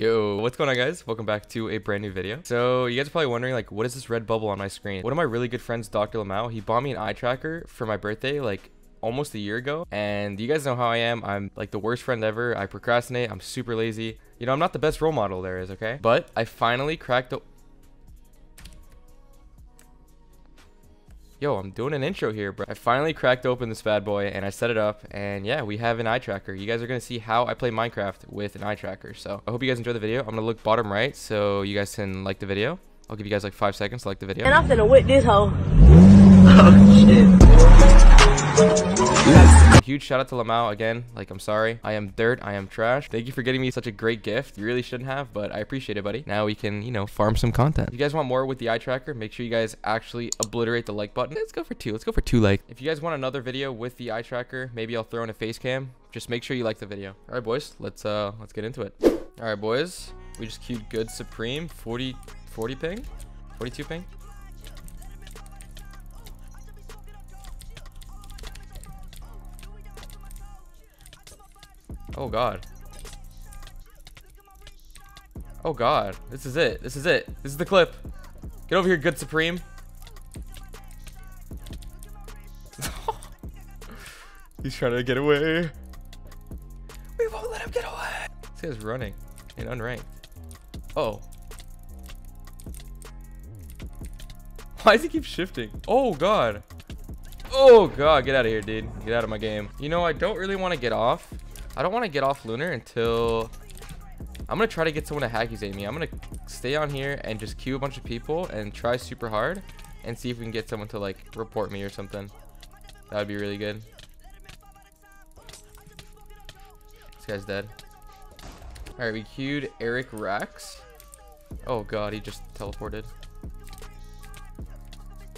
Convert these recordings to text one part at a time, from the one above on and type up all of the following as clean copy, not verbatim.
Yo, what's going on guys? Welcome back to a brand new video. So you guys are probably wondering like, what is this red bubble on my screen? One of my really good friends, DrLamao, he bought me an eye tracker for my birthday like almost a year ago. And you guys know how I am. I'm like the worst friend ever. I procrastinate. I'm super lazy. You know, I'm not the best role model there is, okay? But I finally cracked the... Yo, I'm doing an intro here, bro. I finally cracked open this bad boy and I set it up, and yeah, we have an eye tracker. You guys are gonna see how I play Minecraft with an eye tracker. So I hope you guys enjoy the video. I'm gonna look bottom right so you guys can like the video. I'll give you guys like 5 seconds to like the video. And I'm gonna whip this hoe. Oh shit. Huge shout out to Lamao again. Like, I'm sorry. I am dirt. I am trash. Thank you for getting me such a great gift. You really shouldn't have, but I appreciate it, buddy. Now we can, you know, farm some content. If you guys want more with the eye tracker, make sure you guys actually obliterate the like button. Let's go for two. Let's go for two likes. If you guys want another video with the eye tracker, maybe I'll throw in a face cam. Just make sure you like the video. All right, boys. Let's get into it. All right, boys. We just queued good supreme. 40 ping? 42 ping? Oh god. Oh god. This is it. This is it. This is the clip. Get over here, good supreme. He's trying to get away. We won't let him get away. This guy's running and unranked. Oh. Why does he keep shifting? Oh god. Oh god. Get out of here, dude. Get out of my game. You know, I don't really want to get off. I don't want to get off Lunar until... I'm going to try to get someone to hacky at me. I'm going to stay on here and just queue a bunch of people and try super hard and see if we can get someone to, like, report me or something. That would be really good. This guy's dead. All right, we queued Eric Rax. Oh, God, he just teleported.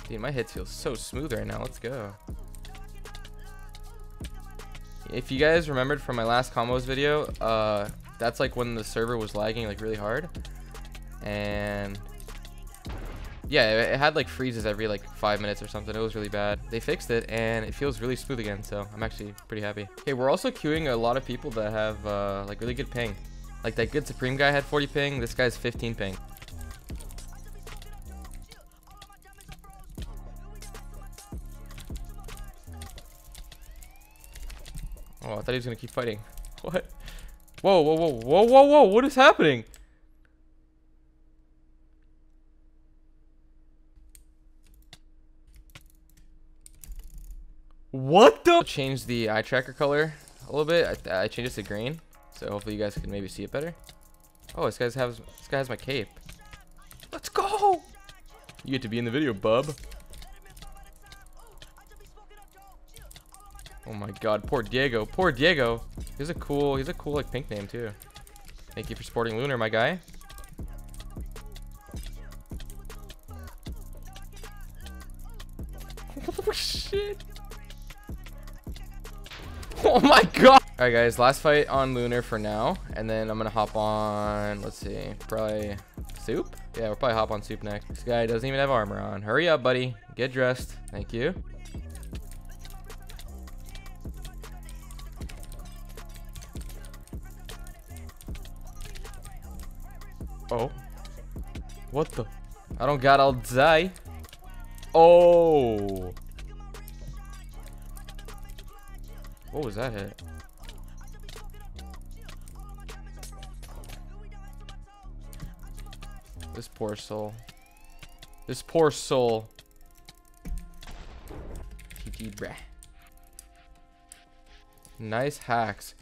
Dude, my hits feel so smooth right now. Let's go. If you guys remembered from my last combos video, that's like when the server was lagging like really hard, and yeah, it had like freezes every like 5 minutes or something. It was really bad. They fixed it and it feels really smooth again, so I'm actually pretty happy. Okay, we're also queuing a lot of people that have like really good ping. Like that good supreme guy had 40 ping, this guy's 15 ping. Oh, I thought he was gonna keep fighting. What? Whoa, whoa, whoa, whoa, whoa, whoa! What is happening? What the? Change the eye tracker color a little bit. I changed it to green, so hopefully you guys can maybe see it better. Oh, this guy has my cape. Let's go! You get to be in the video, bub. Oh my god, poor Diego. Poor Diego. He's a cool like pink name too. Thank you for supporting Lunar, my guy. Oh shit. Oh my god. Alright guys, last fight on Lunar for now. And then I'm gonna hop on, let's see, probably Soup? Yeah, we'll probably hop on Soup next. This guy doesn't even have armor on. Hurry up, buddy. Get dressed. Thank you. Oh, what the? I don't got all die. Oh, what was that hit? This poor soul. This poor soul. Nice hacks.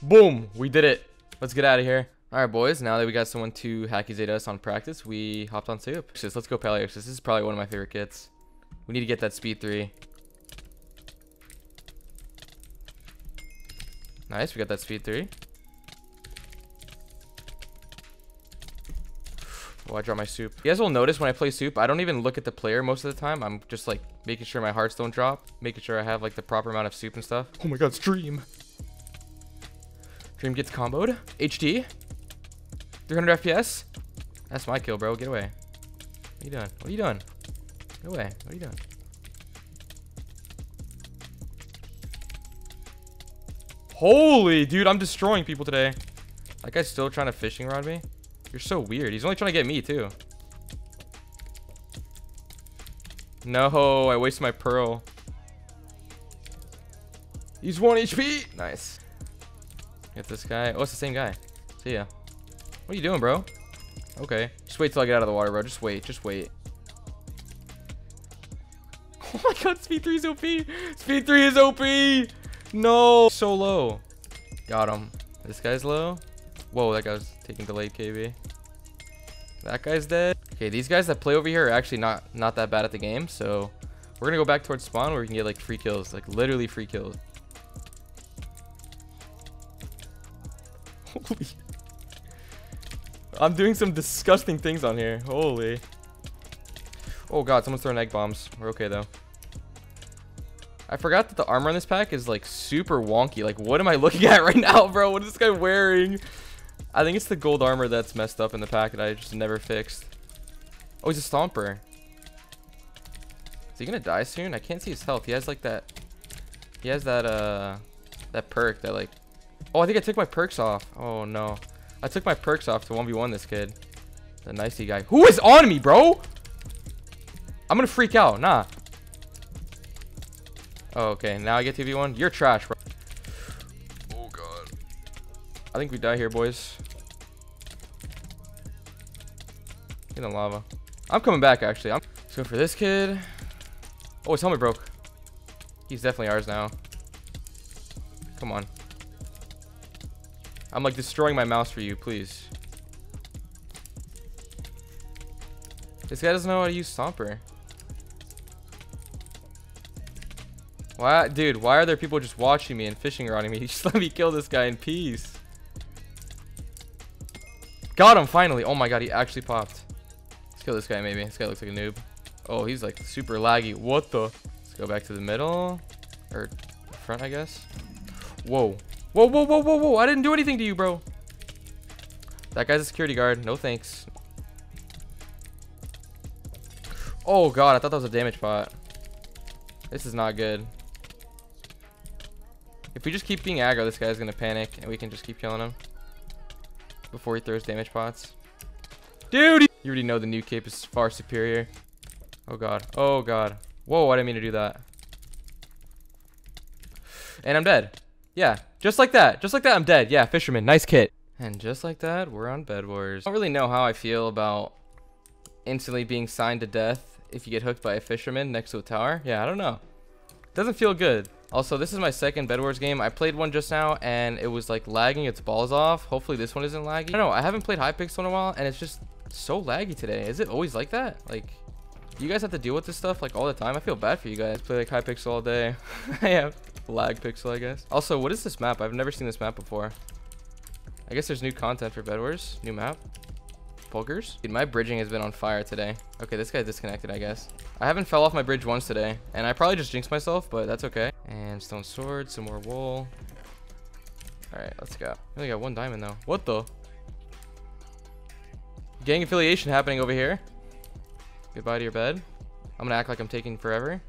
Boom, we did it. Let's get out of here. All right, boys, now that we got someone to hacky-zate us on practice, we hopped on Soup. Let's go Paleoxys. This is probably one of my favorite kits. We need to get that speed 3. Nice, we got that speed 3. Oh, I dropped my Soup. You guys will notice when I play Soup, I don't even look at the player most of the time. I'm just, like, making sure my hearts don't drop, making sure I have, like, the proper amount of Soup and stuff. Oh, my God, it's Dream. Dream gets comboed. HD. 300 FPS. That's my kill, bro. Get away. What are you doing? What are you doing? Get away. What are you doing? Holy, dude. I'm destroying people today. That guy's still trying to fishing rod me? You're so weird. He's only trying to get me, too. No, I wasted my pearl. He's 1 HP. Nice. Get this guy. Oh, it's the same guy. See ya. What are you doing, bro? Okay. Just wait till I get out of the water, bro. Just wait. Just wait. Oh my god, speed 3 is OP. Speed 3 is OP. No. So low. Got him. This guy's low. Whoa, that guy's taking delayed KB. That guy's dead. Okay, these guys that play over here are actually not that bad at the game, so we're gonna go back towards spawn where we can get like free kills, like literally free kills. Holy. I'm doing some disgusting things on here. Holy. Oh god, someone's throwing egg bombs. We're okay though. I forgot that the armor on this pack is like super wonky. Like, what am I looking at right now, bro? What is this guy wearing? I think it's the gold armor that's messed up in the pack that I just never fixed. Oh, he's a stomper. Is he gonna die soon? I can't see his health. He has like that. He has that that perk that like. Oh, I think I took my perks off. Oh no, I took my perks off to 1v1 this kid. The nicey guy. Who is on me, bro? I'm gonna freak out. Nah. Oh, okay, now I get 2v1. You're trash, bro. Oh, God. I think we die here, boys. Get in the lava. I'm coming back, actually. Let's go for this kid. Oh, his helmet broke. He's definitely ours now. Come on. I'm, like, destroying my mouse for you, please. This guy doesn't know how to use Stomper. Why, dude, why are there people just watching me and fishing rodding me? Just let me kill this guy in peace. Got him, finally. Oh, my God, he actually popped. Let's kill this guy, maybe. This guy looks like a noob. Oh, he's, like, super laggy. What the? Let's go back to the middle. Or front, I guess. Whoa. Whoa, whoa, whoa, whoa, whoa. I didn't do anything to you, bro. That guy's a security guard. No thanks. Oh, God, I thought that was a damage pot. This is not good. If we just keep being aggro, this guy's gonna panic, and we can just keep killing him before he throws damage pots. Dude, you already know the new cape is far superior. Oh god, oh god. Whoa, I didn't mean to do that. And I'm dead. Yeah, just like that, I'm dead. Yeah, fisherman, nice kit. And just like that, we're on Bedwars. I don't really know how I feel about instantly being signed to death if you get hooked by a fisherman next to a tower. Yeah, I don't know. Doesn't feel good. Also, this is my second Bedwars game. I played one just now, and it was, like, lagging its balls off. Hopefully, this one isn't laggy. I don't know. I haven't played Hypixel in a while, and it's just so laggy today. Is it always like that? Like, you guys have to deal with this stuff, like, all the time? I feel bad for you guys. Play, like, Hypixel all day. I have lag pixel, I guess. Also, what is this map? I've never seen this map before. I guess there's new content for Bedwars. New map. Pokers. Dude, my bridging has been on fire today. Okay, this guy disconnected, I guess. I haven't fell off my bridge once today, and I probably just jinxed myself, but that's okay. And stone sword, some more wool. All right, let's go. I only got one diamond though. What the? Gang affiliation happening over here. Goodbye to your bed. I'm gonna act like I'm taking forever.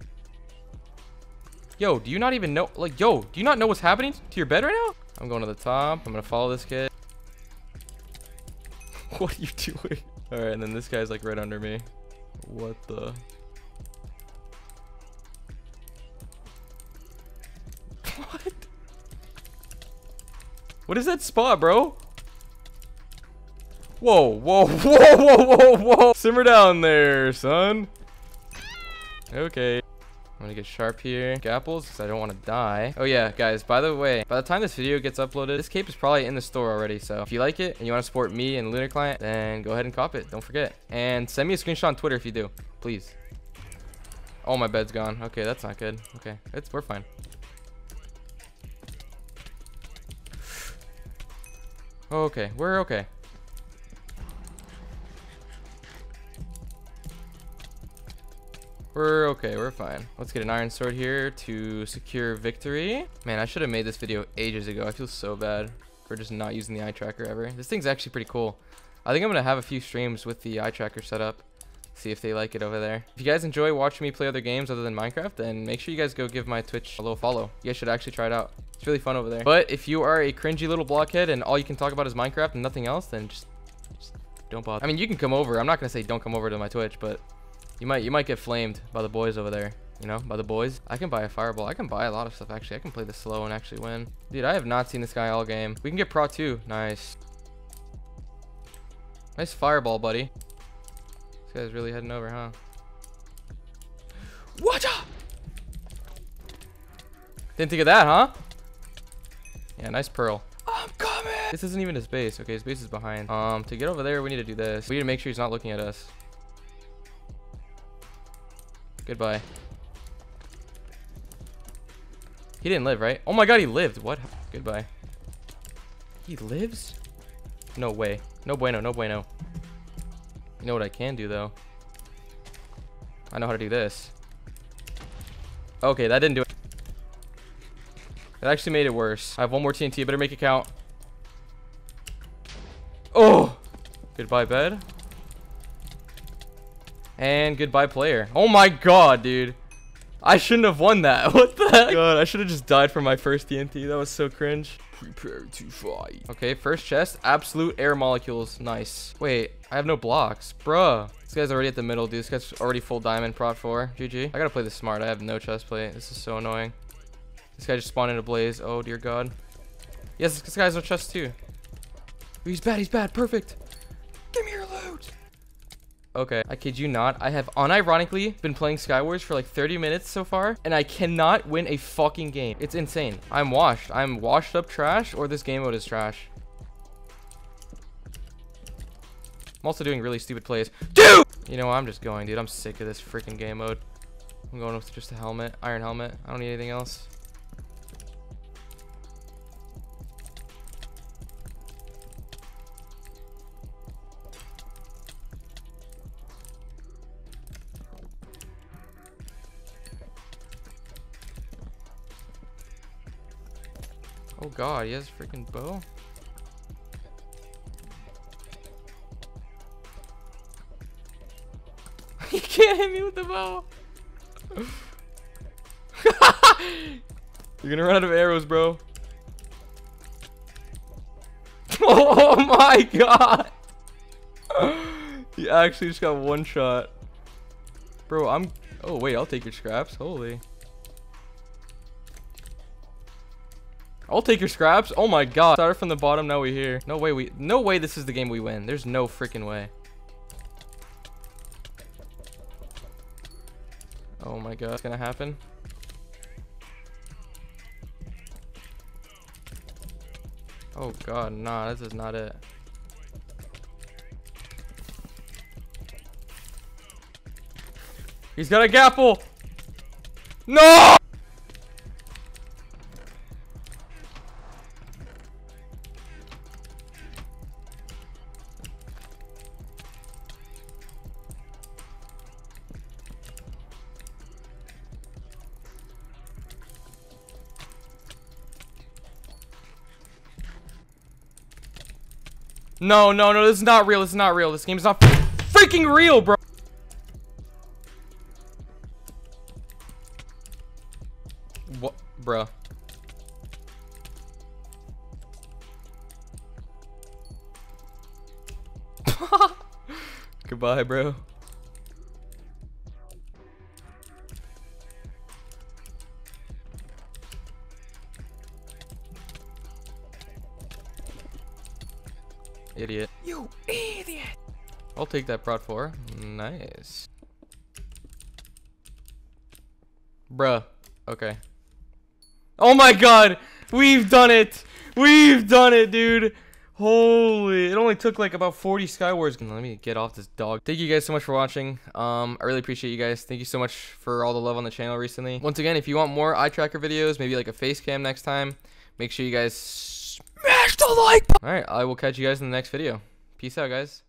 Yo, do you not even know? Like, yo, do you not know what's happening to your bed right now? I'm going to the top. I'm gonna follow this kid. What are you doing? All right, and then this guy's like right under me. What the? What? What is that spot, bro? Whoa, whoa, whoa, whoa, whoa, whoa. Simmer down there, son. Okay. I'm gonna get sharp here. Apples, because I don't want to die. Oh yeah, guys, by the way, by the time this video gets uploaded, this cape is probably in the store already. So if you like it and you want to support me and Lunar Client, then go ahead and cop it. Don't forget. And send me a screenshot on Twitter if you do, please. Oh, my bed's gone. Okay, that's not good. Okay, we're fine. Okay, we're okay. We're okay, we're fine. Let's get an iron sword here to secure victory. Man, I should have made this video ages ago. I feel so bad for just not using the eye tracker ever. This thing's actually pretty cool. I think I'm gonna have a few streams with the eye tracker set up. See if they like it over there. If you guys enjoy watching me play other games other than Minecraft, then make sure you guys go give my Twitch a little follow. You guys should actually try it out. It's really fun over there. But if you are a cringy little blockhead and all you can talk about is Minecraft and nothing else, then just don't bother. I mean, you can come over. I'm not gonna say don't come over to my Twitch, but you might get flamed by the boys over there. You know, by the boys. I can buy a fireball. I can buy a lot of stuff, actually. I can play this slow and actually win. Dude, I have not seen this guy all game. We can get Pro 2. Nice. Nice fireball, buddy. This guy's really heading over, huh? Watch out! Didn't think of that, huh? Yeah, nice pearl. I'm coming! This isn't even his base. Okay, his base is behind. To get over there, we need to do this. We need to make sure he's not looking at us. Goodbye. He didn't live, right? Oh my god, he lived. What? Goodbye. He lives? No way. No bueno, no bueno. You know what I can do, though? I know how to do this. Okay, that didn't do it. It actually made it worse. I have one more TNT. I better make it count. Oh! Goodbye, bed. And goodbye, player. Oh my god, dude. I shouldn't have won that. What the heck? God, I should have just died from my first TNT. That was so cringe. Prepare to fight. Okay, first chest. Absolute air molecules. Nice. Wait, I have no blocks. Bruh. This guy's already at the middle, dude. This guy's already full diamond prot 4. GG. I gotta play this smart. I have no chest plate. This is so annoying. This guy just spawned in a blaze. Oh, dear God. Yes, this guy's no chest, too. He's bad. He's bad. Perfect. Give me your loot. Okay, I kid you not, I have unironically been playing Skywars for like 30 minutes so far, and I cannot win a fucking game. It's insane. I'm washed. I'm washed up trash, or this game mode is trash. I'm also doing really stupid plays. Dude! You know what? I'm just going, dude. I'm sick of this freaking game mode. I'm going with just a helmet, iron helmet. I don't need anything else. Oh god, he has a freaking bow. He can't hit me with the bow. You're gonna run out of arrows, bro. Oh my god. He actually just got one shot. Bro, I'm... Oh wait, I'll take your scraps. Holy... I'll take your scraps. Oh my god. Started from the bottom, now we're here. No way this is the game we win. There's no freaking way. Oh my god, it's gonna happen. Oh god, nah, this is not it. He's got a gapple! No! No, no, no, this is not real. This is not real. This game is not freaking real, bro. What, bro? Goodbye, bro. Idiot. You idiot! I'll take that prod 4. Nice. Bruh. Okay. Oh my god! We've done it! We've done it, dude! Holy... It only took like about 40 Skywars. Let me get off this dog. Thank you guys so much for watching. I really appreciate you guys. Thank you so much for all the love on the channel recently. Once again, if you want more eye tracker videos, maybe like a face cam next time, make sure you guys... smash the like button. All right, I will catch you guys in the next video. Peace out, guys.